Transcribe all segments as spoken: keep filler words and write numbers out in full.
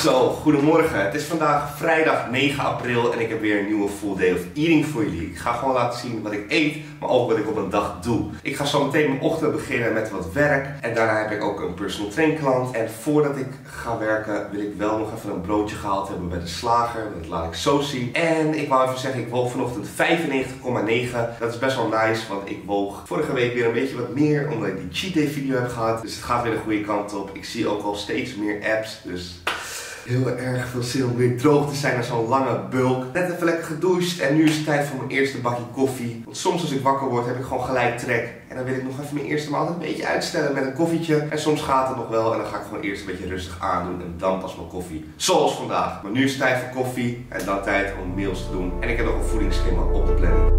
Zo, goedemorgen. Het is vandaag vrijdag negen april en ik heb weer een nieuwe full day of eating voor jullie. Ik ga gewoon laten zien wat ik eet, maar ook wat ik op een dag doe. Ik ga zo meteen mijn ochtend beginnen met wat werk en daarna heb ik ook een personal train klant. En voordat ik ga werken wil ik wel nog even een broodje gehaald hebben bij de slager. Dat laat ik zo zien. En ik wou even zeggen, ik woog vanochtend vijfennegentig komma negen. Dat is best wel nice, want ik woog vorige week weer een beetje wat meer omdat ik die cheat day video heb gehad. Dus het gaat weer de goede kant op. Ik zie ook al steeds meer apps, dus... heel erg veel zin om weer droog te zijn na zo'n lange bulk. Net even lekker gedoucht en nu is het tijd voor mijn eerste bakje koffie. Want soms als ik wakker word heb ik gewoon gelijk trek. En dan wil ik nog even mijn eerste maand een beetje uitstellen met een koffietje. En soms gaat het nog wel en dan ga ik gewoon eerst een beetje rustig aandoen en dan pas mijn koffie. Zoals vandaag. Maar nu is het tijd voor koffie en dan tijd om mails te doen. En ik heb nog een voedingsschema op de planning.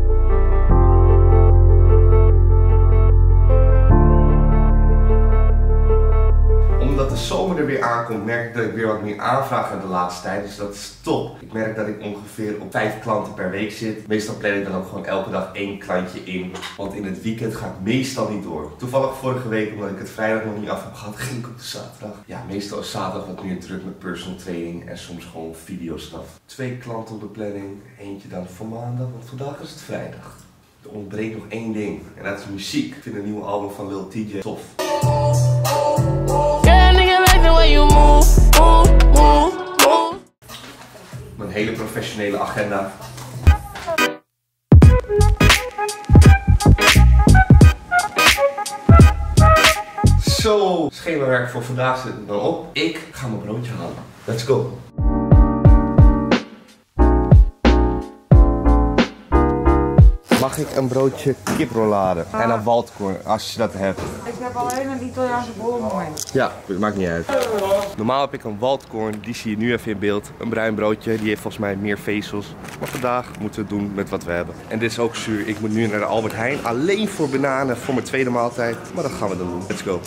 Omdat de zomer er weer aankomt, merk ik dat ik weer wat meer aanvraag in de laatste tijd. Dus dat is top. Ik merk dat ik ongeveer op vijf klanten per week zit. Meestal plan ik dan ook gewoon elke dag één klantje in. Want in het weekend ga ik meestal niet door. Toevallig vorige week, omdat ik het vrijdag nog niet af heb gehad, ging ik op de zaterdag. Ja, meestal is zaterdag wat meer druk met personal training en soms gewoon videostaf. Twee klanten op de planning. Eentje dan voor maandag, want vandaag is het vrijdag. Er ontbreekt nog één ding. En dat is muziek. Ik vind een nieuwe album van Lil T J tof. Mijn hele professionele agenda. Zo, schemawerk voor vandaag zit er dan op. Ik ga mijn broodje halen. Let's go. Mag ik een broodje kiprollade en een waldkorn als je dat hebt? Ik heb alleen een Italiaanse bolmoment. Ja, dat maakt niet uit. Normaal heb ik een waldkorn, die zie je nu even in beeld. Een bruin broodje, die heeft volgens mij meer vezels. Maar vandaag moeten we het doen met wat we hebben. En dit is ook zuur. Ik moet nu naar de Albert Heijn. Alleen voor bananen, voor mijn tweede maaltijd. Maar dat gaan we dan doen. Let's go.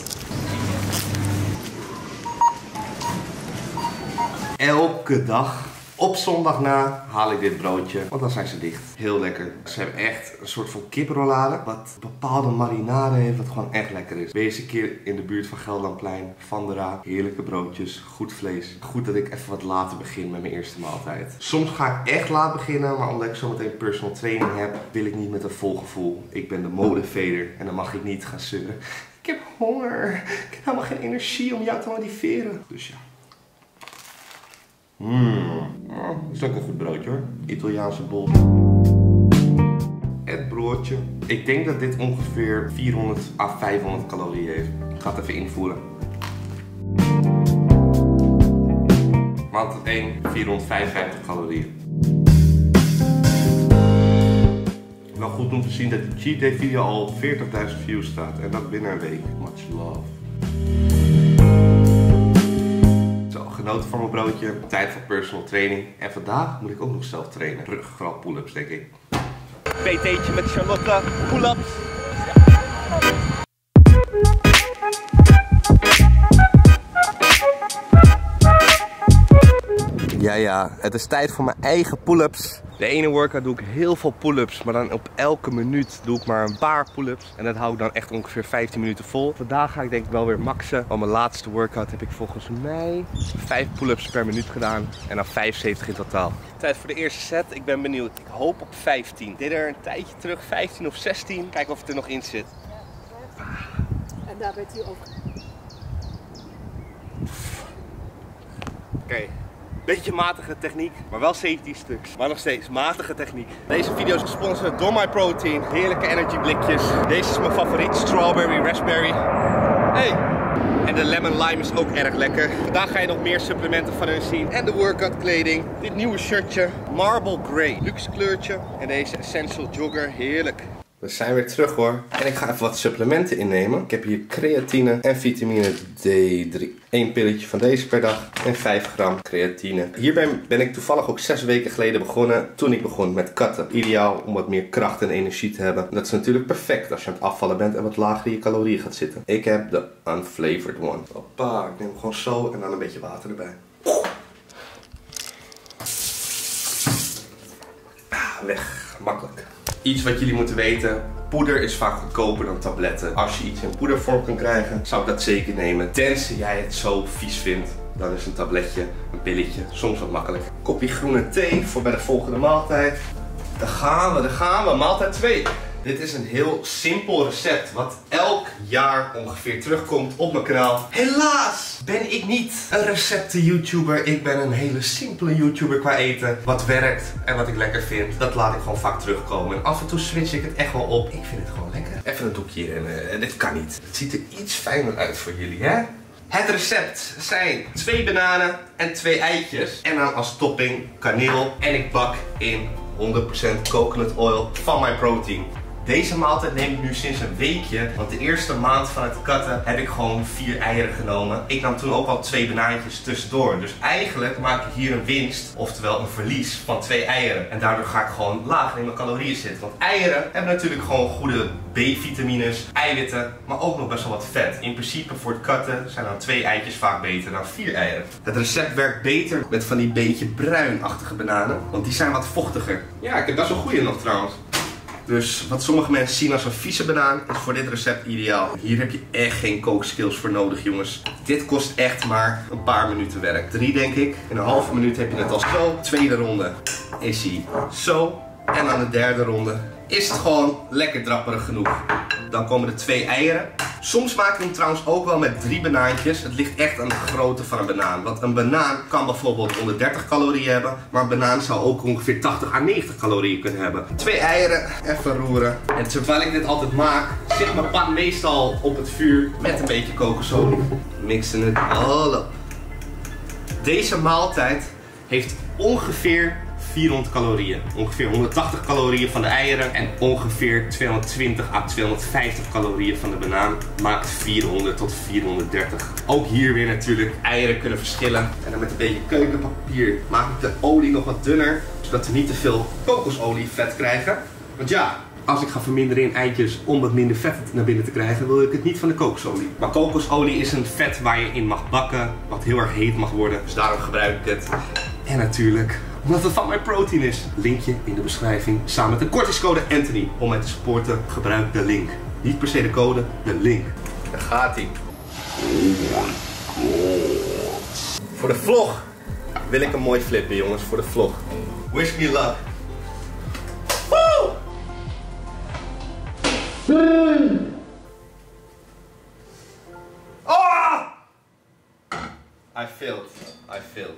Elke dag. Op zondag na haal ik dit broodje, want dan zijn ze dicht. Heel lekker. Ze hebben echt een soort van kiprollade, wat bepaalde marinade heeft, wat gewoon echt lekker is. Wees een keer in de buurt van Gelderlandplein, Van der Raa. Heerlijke broodjes, goed vlees. Goed dat ik even wat later begin met mijn eerste maaltijd. Soms ga ik echt laat beginnen, maar omdat ik zometeen personal training heb, wil ik niet met een vol gevoel. Ik ben de motivator en dan mag ik niet gaan zeuren. Ik heb honger, ik heb helemaal geen energie om jou te motiveren. Dus ja. Mmm, dat is ook een goed broodje hoor. Italiaanse bol. Het broodje. Ik denk dat dit ongeveer vierhonderd à vijfhonderd calorieën heeft. Ik ga het even invoelen. Maand één, vierhonderdvijfenvijftig calorieën. Wel goed om te zien dat die cheat day video al veertigduizend views staat. En dat binnen een week. Much love. Genoten van mijn broodje, tijd voor personal training. En vandaag moet ik ook nog zelf trainen. Rug, vooral pull-ups denk ik. P T'tje met Charlotte, pull-ups. Ja ja, het is tijd voor mijn eigen pull-ups. De ene workout doe ik heel veel pull-ups, maar dan op elke minuut doe ik maar een paar pull-ups. En dat hou ik dan echt ongeveer vijftien minuten vol. Vandaag ga ik denk ik wel weer maxen. Al mijn laatste workout heb ik volgens mij vijf pull-ups per minuut gedaan. En dan vijfenzeventig in totaal. Tijd voor de eerste set. Ik ben benieuwd. Ik hoop op vijftien. Ik deed er een tijdje terug, vijftien of zestien. Kijken of het er nog in zit. En daar bent u ook. Oké. Beetje matige techniek, maar wel safety stuks. Maar nog steeds, matige techniek. Deze video is gesponsord door MyProtein. Heerlijke energy blikjes. Deze is mijn favoriet, strawberry, raspberry. Hey! En de lemon lime is ook erg lekker. Vandaag ga je nog meer supplementen van hun zien. En de workout kleding. Dit nieuwe shirtje, marble grey. Luxe kleurtje. En deze essential jogger, heerlijk. We zijn weer terug hoor. En ik ga even wat supplementen innemen. Ik heb hier creatine en vitamine D drie. Eén pilletje van deze per dag en vijf gram creatine. Hierbij ben ik toevallig ook zes weken geleden begonnen toen ik begon met cutten. Ideaal om wat meer kracht en energie te hebben. Dat is natuurlijk perfect als je aan het afvallen bent en wat lager in je calorieën gaat zitten. Ik heb de unflavored one. Hoppa, ik neem hem gewoon zo en dan een beetje water erbij. Weg, makkelijk. Iets wat jullie moeten weten, poeder is vaak goedkoper dan tabletten. Als je iets in poedervorm kan krijgen, zou ik dat zeker nemen. Tenzij jij het zo vies vindt Dan is een tabletje, een pilletje, soms wat makkelijk. Kopje groene thee voor bij de volgende maaltijd. Daar gaan we, daar gaan we. Maaltijd twee. Dit is een heel simpel recept wat elk jaar ongeveer terugkomt op mijn kanaal. Helaas ben ik niet een recepten-YouTuber. Ik ben een hele simpele YouTuber qua eten. Wat werkt en wat ik lekker vind, dat laat ik gewoon vaak terugkomen. En af en toe switch ik het echt wel op. Ik vind het gewoon lekker. Even een doekje in. Uh, dit kan niet. Het ziet er iets fijner uit voor jullie, hè? Het recept zijn twee bananen en twee eitjes. En dan als topping kaneel. En ik bak in honderd procent coconut oil van MyProtein. Deze maaltijd neem ik nu sinds een weekje, want de eerste maand van het katten heb ik gewoon vier eieren genomen. Ik nam toen ook al twee banaantjes tussendoor. Dus eigenlijk maak ik hier een winst, oftewel een verlies van twee eieren. En daardoor ga ik gewoon lager in mijn calorieën zitten. Want eieren hebben natuurlijk gewoon goede B-vitamines, eiwitten, maar ook nog best wel wat vet. In principe voor het katten zijn dan twee eitjes vaak beter dan vier eieren. Het recept werkt beter met van die beetje bruinachtige bananen, want die zijn wat vochtiger. Ja, ik heb best wel goede nog trouwens. Dus wat sommige mensen zien als een vieze banaan is voor dit recept ideaal. Hier heb je echt geen kookskills voor nodig, jongens. Dit kost echt maar een paar minuten werk. Drie denk ik. In een halve minuut heb je het al zo. Tweede ronde is hij zo. En aan de derde ronde is het gewoon lekker drapperig genoeg. Dan komen er twee eieren. Soms maak ik hem trouwens ook wel met drie banaantjes. Het ligt echt aan de grootte van een banaan. Want een banaan kan bijvoorbeeld honderddertig calorieën hebben. Maar een banaan zou ook ongeveer tachtig à negentig calorieën kunnen hebben. Twee eieren, even roeren. En terwijl ik dit altijd maak, zit mijn pan meestal op het vuur met een beetje kokosolie. Mixen het al op. Deze maaltijd heeft ongeveer vierhonderd calorieën. Ongeveer honderdtachtig calorieën van de eieren en ongeveer tweehonderdtwintig à tweehonderdvijftig calorieën van de banaan maakt vierhonderd tot vierhonderddertig. Ook hier weer natuurlijk, eieren kunnen verschillen. En dan met een beetje keukenpapier maak ik de olie nog wat dunner, zodat we niet te veel kokosolievet krijgen. Want ja, als ik ga verminderen in eitjes om wat minder vet naar binnen te krijgen, wil ik het niet van de kokosolie. Maar kokosolie is een vet waar je in mag bakken, wat heel erg heet mag worden. Dus daarom gebruik ik het. En natuurlijk, omdat het van MyProtein is. Linkje in de beschrijving samen met de kortingscode Anthony. Om mij te supporten, gebruik de link. Niet per se de code, de link. Daar gaat ie. Oh my god. Voor de vlog wil ik een mooi flippen, jongens. Voor de vlog. Wish me luck. Woe! Oh! I failed. I failed.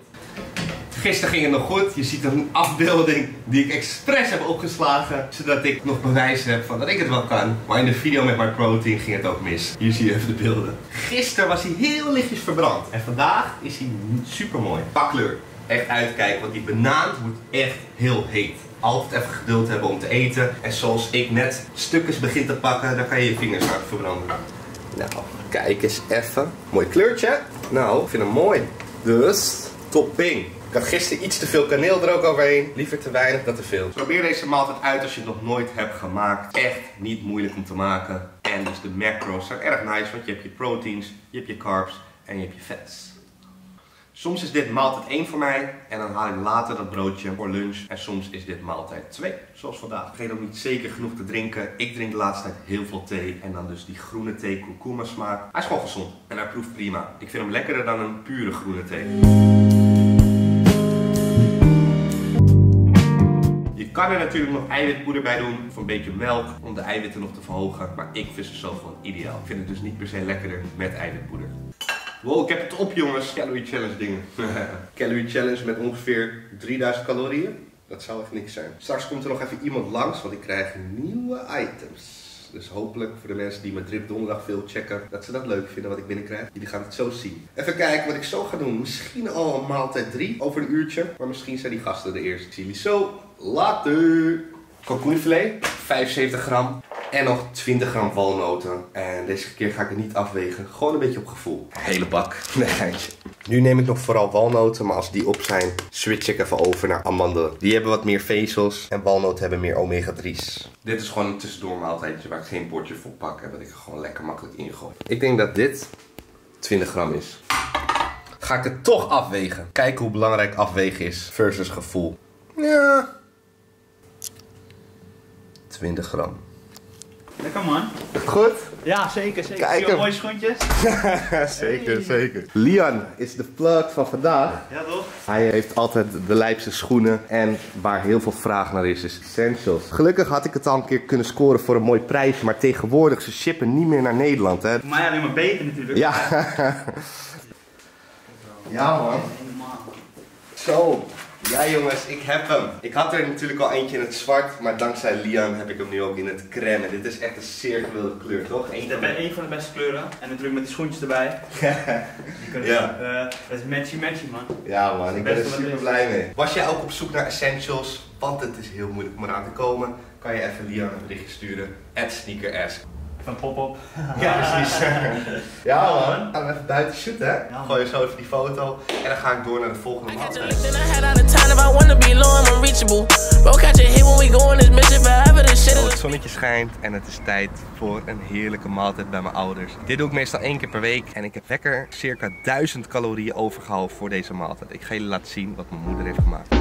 Gisteren ging het nog goed. Je ziet een afbeelding die ik expres heb opgeslagen, zodat ik nog bewijs heb van dat ik het wel kan. Maar in de video met MyProtein ging het ook mis. Hier zie je even de beelden. Gisteren was hij heel lichtjes verbrand en vandaag is hij super mooi. Qua kleur. Echt uitkijken, want die banaan wordt echt heel heet. Altijd even geduld hebben om te eten. En zoals ik net stukjes begin te pakken, dan kan je je vingers aan verbranden. Nou, kijk eens even. Mooi kleurtje. Nou, ik vind hem mooi. Dus, topping. Ik had gisteren iets te veel kaneel er ook overheen. Liever te weinig dan te veel. Probeer deze maaltijd uit als je het nog nooit hebt gemaakt. Echt niet moeilijk om te maken. En dus de macros zijn erg nice, want je hebt je proteins, je hebt je carbs en je hebt je vets. Soms is dit maaltijd één voor mij en dan haal ik later dat broodje voor lunch. En soms is dit maaltijd twee, zoals vandaag. Vergeet ook niet zeker genoeg te drinken. Ik drink de laatste tijd heel veel thee en dan dus die groene thee kurkuma smaak. Hij is gewoon gezond en hij proeft prima. Ik vind hem lekkerder dan een pure groene thee. Je kan er natuurlijk nog eiwitpoeder bij doen of een beetje melk om de eiwitten nog te verhogen. Maar ik vind ze zo gewoon ideaal. Ik vind het dus niet per se lekkerder met eiwitpoeder. Wow, ik heb het op, jongens. Calorie challenge dingen. Calorie challenge met ongeveer drieduizend calorieën. Dat zou echt niks zijn. Straks komt er nog even iemand langs, want ik krijg nieuwe items. Dus hopelijk voor de mensen die mijn drip donderdag veel checken, dat ze dat leuk vinden wat ik binnenkrijg. Jullie gaan het zo zien. Even kijken wat ik zo ga doen. Misschien al een maaltijd drie over een uurtje. Maar misschien zijn die gasten de eerste. Ik zie jullie zo. Later. Kalkoenfilet, vijfenzeventig gram. En nog twintig gram walnoten. En deze keer ga ik het niet afwegen. Gewoon een beetje op gevoel. Hele bak. Nee, geintje. Nu neem ik nog vooral walnoten. Maar als die op zijn, switch ik even over naar amandelen. Die hebben wat meer vezels. En walnoten hebben meer omega drie's. Dit is gewoon een tussendoor maaltijdje waar ik geen bordje voor pak. En dat ik er gewoon lekker makkelijk ingooi. Ik denk dat dit twintig gram is. Ga ik het toch afwegen. Kijken hoe belangrijk afwegen is. Versus gevoel. Ja. twintig gram. Lekker man. Goed? Ja, zeker, zeker. Kijk hem. Mooie schoentjes. Zeker, hey. Zeker. Lian is de plug van vandaag. Ja toch? Hij heeft altijd de lijpste schoenen en waar heel veel vraag naar is, is Essentials. Gelukkig had ik het al een keer kunnen scoren voor een mooi prijsje, maar tegenwoordig ze shippen niet meer naar Nederland, hè. Voor mij alleen maar beter natuurlijk. Ja. Ja man. Zo. Ja jongens, ik heb hem. Ik had er natuurlijk al eentje in het zwart, maar dankzij Lian heb ik hem nu ook in het crème. Dit is echt een zeer gewilde kleur, toch? Eén van, de... van de beste kleuren. En natuurlijk met die schoentjes erbij. Die ja. Uh, dat is matchy matchy man. Ja man, ik ben er super blij mee. Was jij ook op zoek naar Essentials? Want het is heel moeilijk om eraan te komen. Kan je even Lian een berichtje sturen. at sneakerass. Van pop-op. Ja, precies. Ja man, gaan we even buiten shooten, hè? Ja, gooi je zo even die foto en dan ga ik door naar de volgende man. Oh, het zonnetje schijnt en het is tijd voor een heerlijke maaltijd bij mijn ouders. Dit doe ik meestal één keer per week en ik heb lekker circa duizend calorieën overgehouden voor deze maaltijd. Ik ga jullie laten zien wat mijn moeder heeft gemaakt.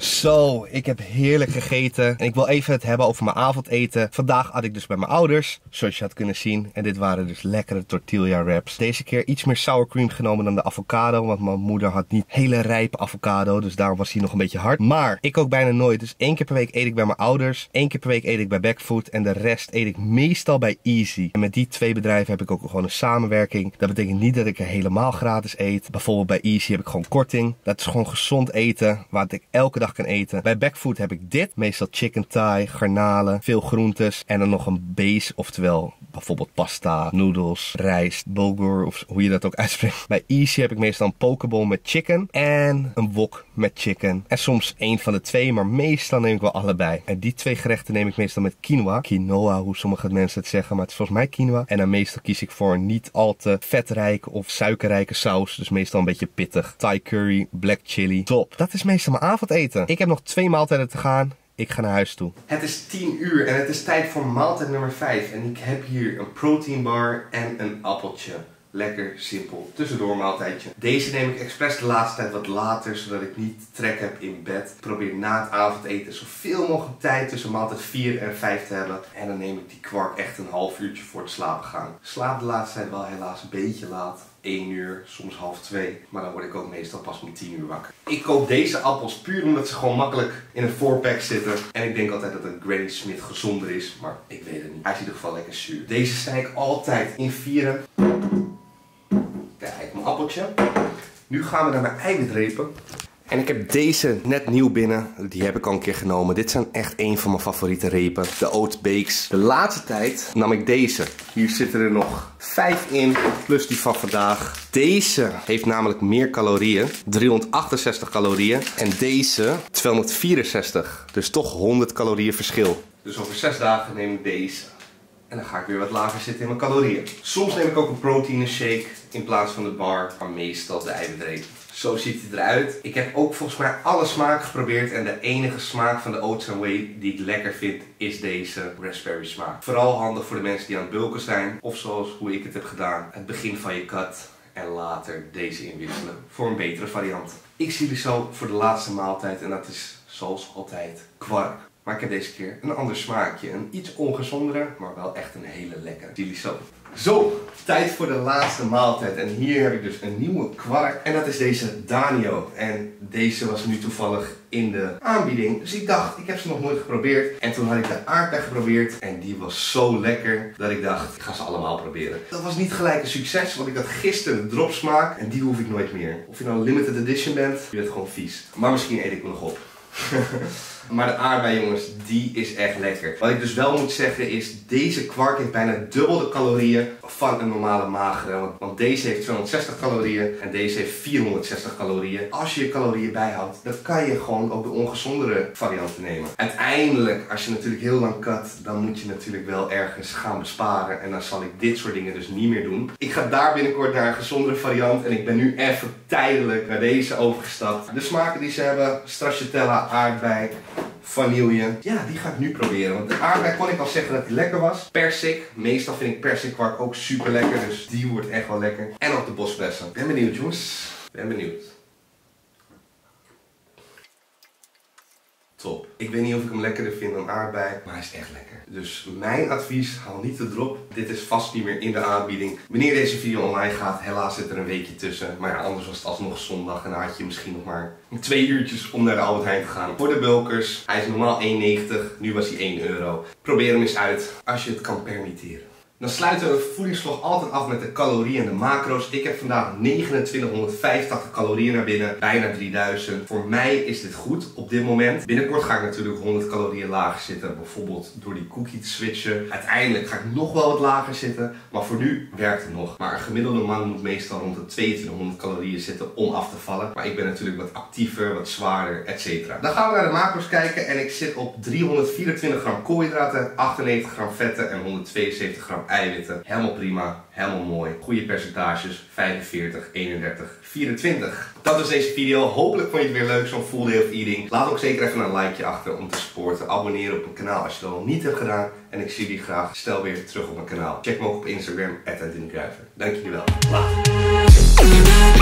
Zo, ik heb heerlijk gegeten en ik wil even het hebben over mijn avondeten. Vandaag had ik dus bij mijn ouders, zoals je had kunnen zien. En dit waren dus lekkere tortilla wraps. Deze keer iets meer sour cream genomen dan de avocado, want mijn moeder had niet hele rijpe avocado. Dus daarom was hij nog een beetje hard. Maar ik ook bijna nooit. Dus één keer per week eet ik bij mijn ouders. Eén keer per week eet ik bij Backfood. En de rest eet ik meestal bij Easy. En met die twee bedrijven heb ik ook gewoon een samenwerking. Dat betekent niet dat ik er helemaal gratis eet. Bijvoorbeeld bij Easy heb ik gewoon korting. Dat is gewoon gezond eten, waar ik elke dag kan eten. Bij Backfood heb ik dit. Meestal chicken thai, garnalen, veel groentes en dan nog een base, oftewel bijvoorbeeld pasta, noedels, rijst, bulgur of hoe je dat ook uitspreekt. Bij Easy heb ik meestal een pokeball met chicken en een wok met chicken. En soms één van de twee, maar meestal neem ik wel allebei. En die twee gerechten neem ik meestal met quinoa. Quinoa, hoe sommige mensen het zeggen, maar het is volgens mij quinoa. En dan meestal kies ik voor een niet al te vetrijke of suikerrijke saus. Dus meestal een beetje pittig. Thai curry, black chili. Top. Dat is meestal mijn avondeten. Ik heb nog twee maaltijden te gaan. Ik ga naar huis toe. Het is tien uur en het is tijd voor maaltijd nummer vijf. En ik heb hier een proteinbar en een appeltje. Lekker simpel tussendoor maaltijdje. Deze neem ik expres de laatste tijd wat later, zodat ik niet trek heb in bed. Ik probeer na het avondeten zoveel mogelijk tijd tussen maaltijd vier en vijf te hebben. En dan neem ik die kwark echt een half uurtje voor het slapen gaan. Ik slaap de laatste tijd wel helaas een beetje laat. één uur, soms half twee. Maar dan word ik ook meestal pas om tien uur wakker. Ik koop deze appels puur omdat ze gewoon makkelijk in een four pack zitten. En ik denk altijd dat een Granny Smith gezonder is, maar ik weet het niet. Hij is in ieder geval lekker zuur. Deze snij ik altijd in vieren. Kijk, mijn appeltje. Nu gaan we naar mijn eiwitrepen. En ik heb deze net nieuw binnen. Die heb ik al een keer genomen. Dit zijn echt een van mijn favoriete repen. De Oat Bakes. De laatste tijd nam ik deze. Hier zitten er nog vijf in. Plus die van vandaag. Deze heeft namelijk meer calorieën. driehonderdachtenzestig calorieën. En deze tweehonderdvierenzestig. Dus toch honderd calorieën verschil. Dus over zes dagen neem ik deze. En dan ga ik weer wat lager zitten in mijn calorieën. Soms neem ik ook een proteïne shake in plaats van de bar. Maar meestal de eiwitreep. Zo ziet hij eruit. Ik heb ook volgens mij alle smaken geprobeerd. En de enige smaak van de Oats and Whey die ik lekker vind is deze raspberry smaak. Vooral handig voor de mensen die aan het bulken zijn. Of zoals hoe ik het heb gedaan. Het begin van je cut. En later deze inwisselen voor een betere variant. Ik zie jullie zo voor de laatste maaltijd. En dat is zoals altijd kwark. Maar ik heb deze keer een ander smaakje. Een iets ongezondere, maar wel echt een hele lekkere. Jullie zo. Zo, tijd voor de laatste maaltijd. En hier heb ik dus een nieuwe kwark. En dat is deze Danio. En deze was nu toevallig in de aanbieding. Dus ik dacht, ik heb ze nog nooit geprobeerd. En toen had ik de aardbei geprobeerd. En die was zo lekker dat ik dacht, ik ga ze allemaal proberen. Dat was niet gelijk een succes, want ik had gisteren dropsmaak. En die hoef ik nooit meer. Of je nou limited edition bent, je bent gewoon vies. Maar misschien eet ik hem nog op. Maar de aardbei jongens, die is echt lekker. Wat ik dus wel moet zeggen is, deze kwark heeft bijna dubbel de calorieën van een normale magere. Want deze heeft tweehonderdzestig calorieën en deze heeft vierhonderdzestig calorieën. Als je je calorieën bijhoudt, dan kan je gewoon ook de ongezondere varianten nemen. Uiteindelijk, als je natuurlijk heel lang cut, dan moet je natuurlijk wel ergens gaan besparen. En dan zal ik dit soort dingen dus niet meer doen. Ik ga daar binnenkort naar een gezondere variant en ik ben nu even tijdelijk naar deze overgestapt. De smaken die ze hebben, stracciatella, aardbei, vanille. Ja, die ga ik nu proberen. Want de aardbei kon ik al zeggen dat die lekker was. Persik. Meestal vind ik persikkwark ook super lekker. Dus die wordt echt wel lekker. En ook de bosbessen. Ik ben benieuwd jongens. Ben benieuwd. Top. Ik weet niet of ik hem lekkerder vind dan aardbei, maar hij is echt lekker. Dus mijn advies, haal niet de drop. Dit is vast niet meer in de aanbieding. Wanneer deze video online gaat, helaas zit er een weekje tussen. Maar ja, anders was het alsnog zondag en dan had je misschien nog maar twee uurtjes om naar de Albert Heijn te gaan. Voor de bulkers, hij is normaal één negentig, nu was hij één euro. Probeer hem eens uit, als je het kan permitteren. Dan sluiten we een voedingsvlog altijd af met de calorieën en de macro's. Ik heb vandaag negenentwintighonderdvijfentachtig calorieën naar binnen, bijna drieduizend. Voor mij is dit goed op dit moment. Binnenkort ga ik natuurlijk honderd calorieën lager zitten, bijvoorbeeld door die cookie te switchen. Uiteindelijk ga ik nog wel wat lager zitten, maar voor nu werkt het nog. Maar een gemiddelde man moet meestal rond de tweeëntwintighonderd calorieën zitten om af te vallen. Maar ik ben natuurlijk wat actiever, wat zwaarder, et cetera. Dan gaan we naar de macro's kijken en ik zit op driehonderdvierentwintig gram koolhydraten, achtennegentig gram vetten en honderdtweeënzeventig gram eiwitten. Helemaal prima, helemaal mooi. Goede percentages, vijfenveertig, eenendertig, vierentwintig. Dat was deze video. Hopelijk vond je het weer leuk, zo'n full day of eating. Laat ook zeker even een likeje achter om te supporten. Abonneren op mijn kanaal als je dat al niet hebt gedaan. En ik zie jullie graag snel weer terug op mijn kanaal. Check me ook op Instagram, at Danio. Dank jullie wel. Later.